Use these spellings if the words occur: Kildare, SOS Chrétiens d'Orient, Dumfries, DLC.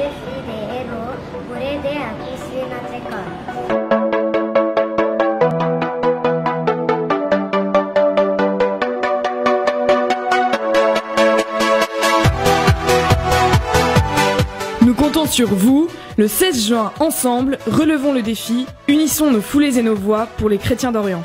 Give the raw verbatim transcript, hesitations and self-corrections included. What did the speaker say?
des fruits des héros pour aider à construire notre école. Nous comptons sur vous. Le seize juin, ensemble, relevons le défi, unissons nos foulées et nos voix pour les chrétiens d'Orient.